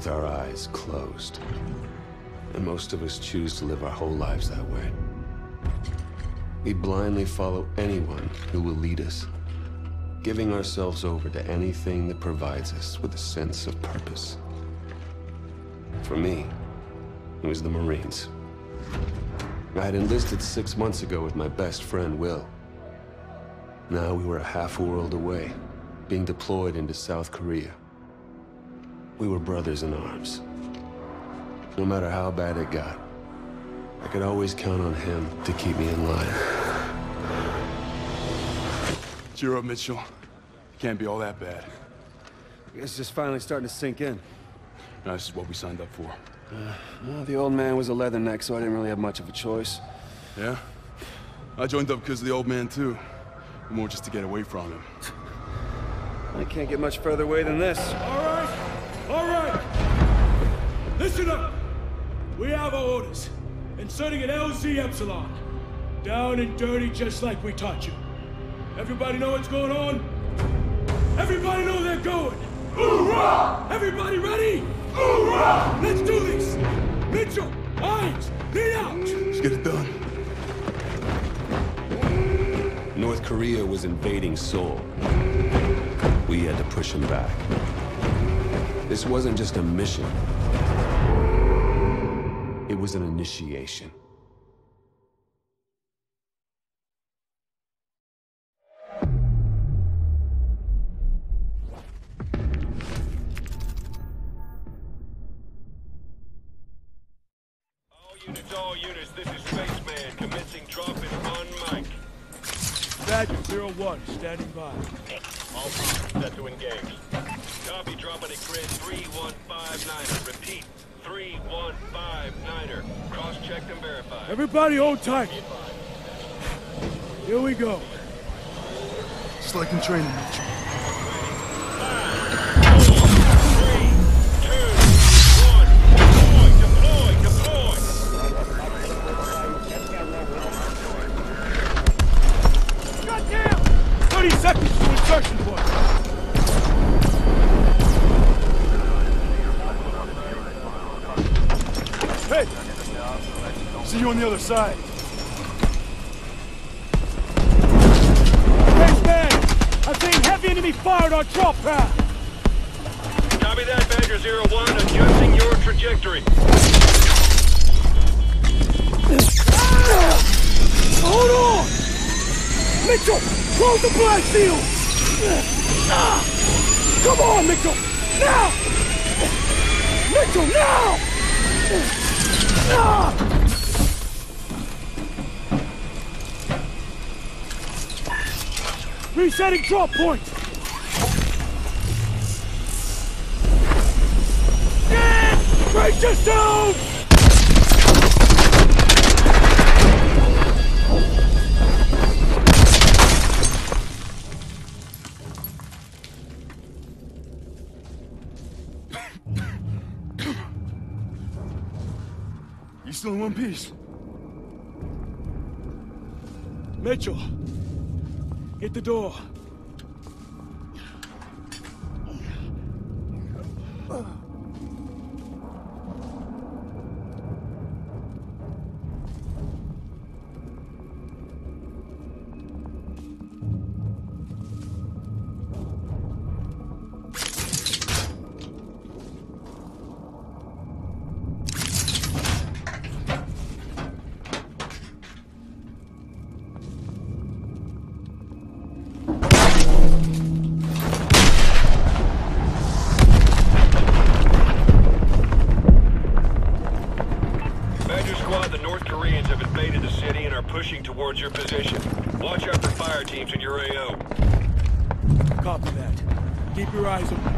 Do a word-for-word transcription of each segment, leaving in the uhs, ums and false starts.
with our eyes closed. And most of us choose to live our whole lives that way. We blindly follow anyone who will lead us, giving ourselves over to anything that provides us with a sense of purpose. For me, it was the Marines. I had enlisted six months ago with my best friend, Will. Now we were a half world away, being deployed into South Korea. We were brothers in arms. No matter how bad it got, I could always count on him to keep me in line. Zero, Mitchell. It can't be all that bad. I guess it's just finally starting to sink in. No, this is what we signed up for. Uh, well, the old man was a leatherneck, so I didn't really have much of a choice. Yeah? I joined up because of the old man, too. More just to get away from him. I can't get much further away than this. All right! All right! Listen up! We have our orders. Inserting an L Z Epsilon. Down and dirty, just like we taught you. Everybody know what's going on? Everybody know they're going! Hoorah! Everybody ready? Hoorah! Let's do this! Mitchell, Hines, lead out! Let's get it done. North Korea was invading Seoul. We had to push them back. This wasn't just a mission. It was an initiation. All units, all units, this is Spaceman, commencing drop-in on mic. Badger Zero-One, standing by. All units set to engage. Copy, dropping a grid three one five niner. Repeat, three one five niner. Cross-checked and verified. Everybody hold tight. Here we go. Just like in training, Mitchell. Five, four, three, two, one. Deploy, deploy, deploy. Shut down! thirty seconds to insertion point. Hey! See you on the other side. Spaceman! I'm seeing heavy enemy fire on our drop path! Copy that, Badger Zero-One. Adjusting your trajectory. Ah! Hold on! Mitchell! Close the blast shield! Ah! Come on, Mitchell! Now! Mitchell, now! Ah! Resetting drop point! Yeah! Break this down! Still in one piece. Mitchell, get the door. Towards your position. Watch out for fire teams in your A O. Copy that. Keep your eyes open.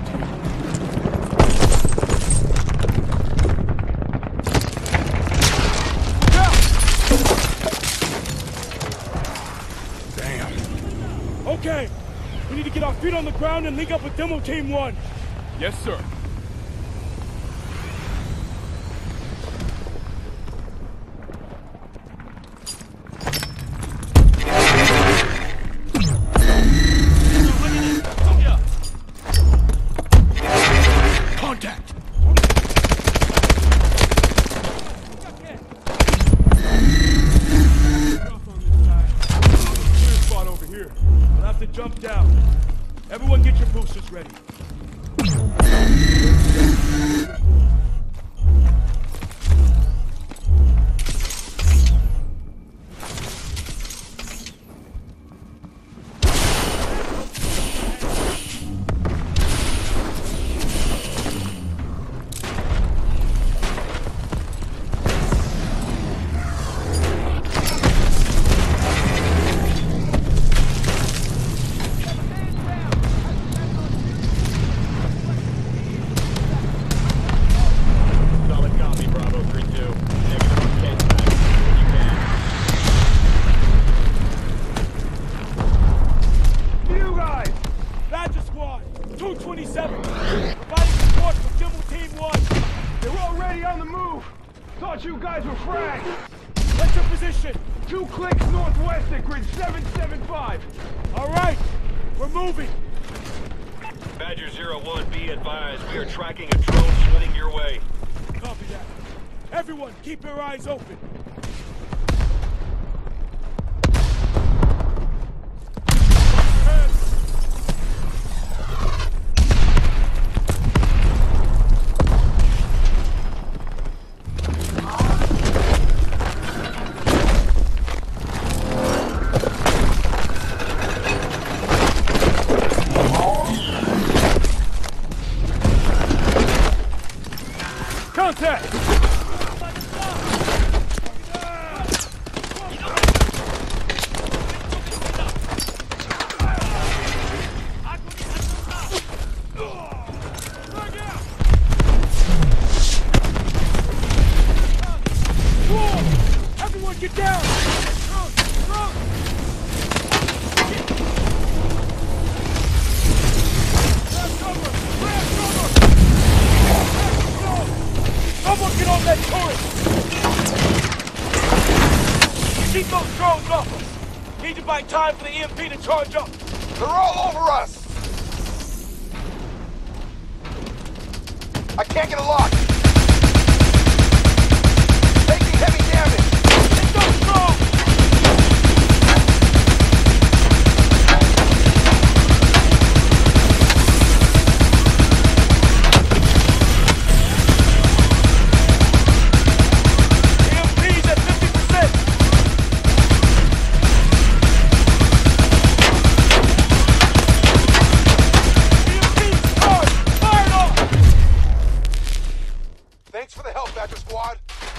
Damn. Okay. We need to get our feet on the ground and link up with Demo Team One. Yes, sir. Contact! thought you guys were fragged! What's your position? Two clicks northwest at grid seven seven five. Alright, we're moving! Badger Zero-One, be advised. We are tracking a drone splitting your way. Copy that. Everyone, keep your eyes open. Get down! Drone! Drone! Grab cover! Grab cover! Someone get on that turret! Keep those drones off us! Need to buy time for the E M P to charge up! They're all over us! I can't get a lock! Taking heavy damage!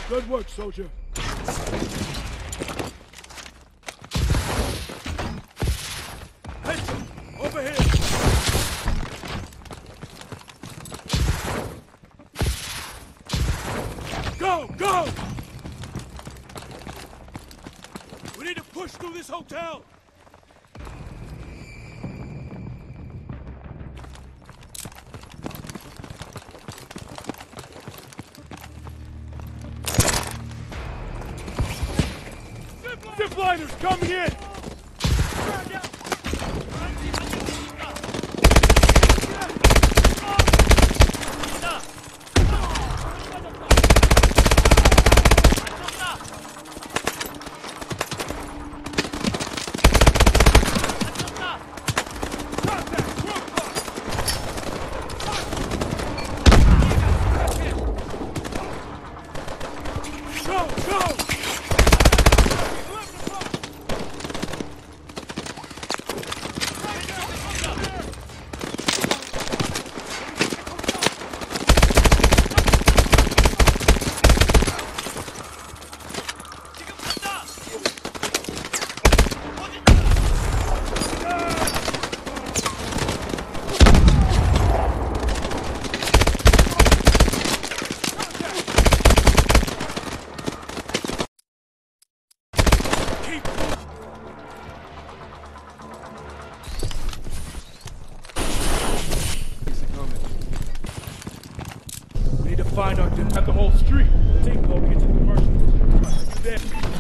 Good work, soldier. Headshot! Over here! Go! Go! We need to push through this hotel! Zipliners coming in! Find out at the whole street. Take located commercial district.